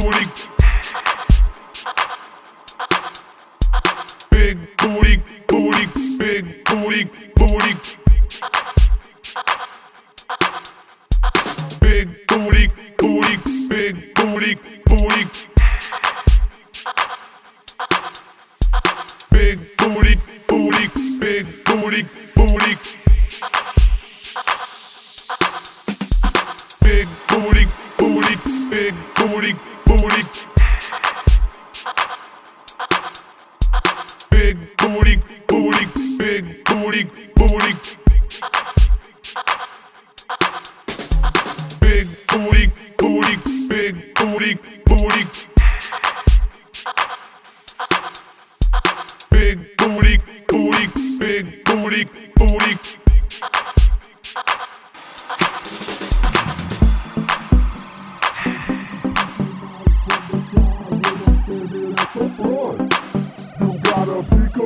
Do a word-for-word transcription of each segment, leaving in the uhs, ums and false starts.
booty. Big booty, booty, big booty, booty. Big booty, booty, big booty, booty. Big booty, booty, big booty, booty. Big booty, booty, big booty, booty. Big booty, booty, big booty, booty. Big booty, booty, big booty, booty. Big booty, booty, big booty, booty. Peek a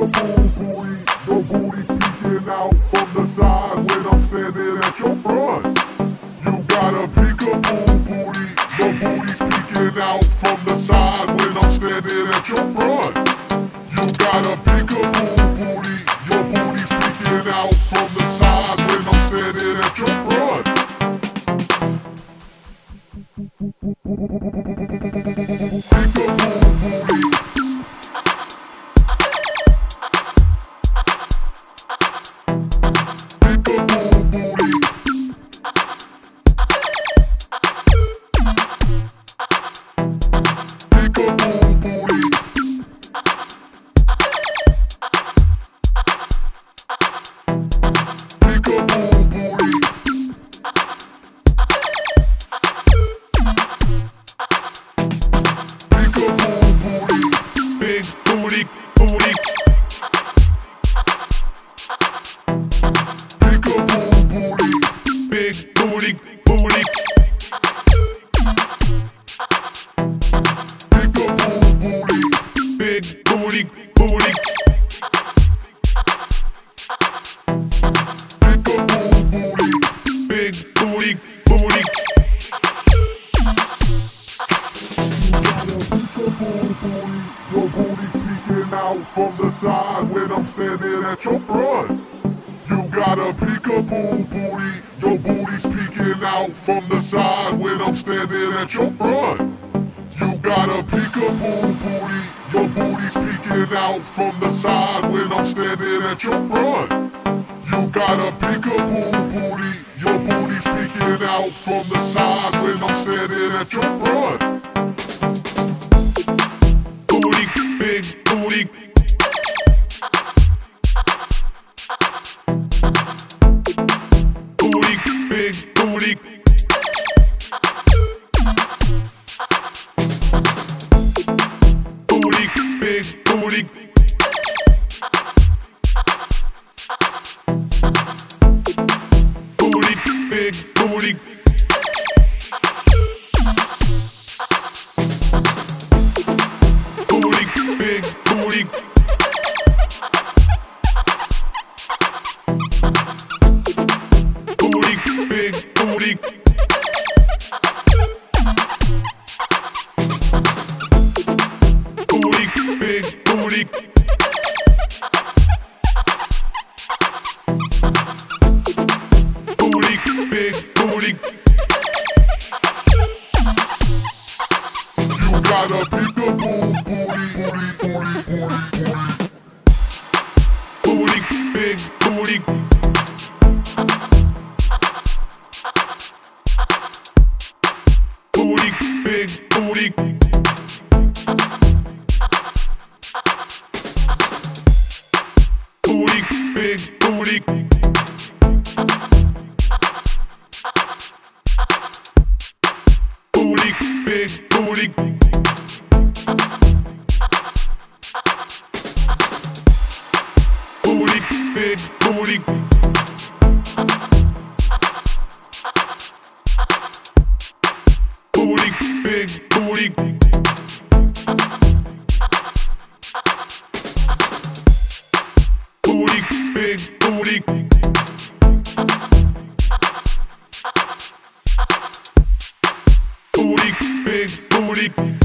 boo booty, your booty peeking out from the side when I'm standing at your front. You got a peek a boo booty, your booty peeking out from the side when I'm standing at your front. You got a peek a boo booty, your booty peeking out from the side when I'm standing at your front. Peek a boo booty. Booty, booty. Peek a boo booty. Big booty, booty. You got a peek a boo booty. Your booty peeking out from the side when I'm standing at your front. You got a peek a boo booty. Your booty's peeking out from the side when I'm standing at your front. You got a peek a boo booty. Your booty's peeking out from the side when I'm standing at your front. You got a peek a boo booty. Your booty's peeking out from the side when I'm standing at your front. Booty, big booty. Booty, big booty. Big booty. Booty, big booty. Booty, big booty. Booty, big booty. Big booty. Booty, big booty. You got a peek a boo booty, booty, booty, booty. Booty, big booty. Booty, big booty. Big booty. Booty, big booty. Booty, big booty. Booty, big booty. Big booty. Booty, big booty.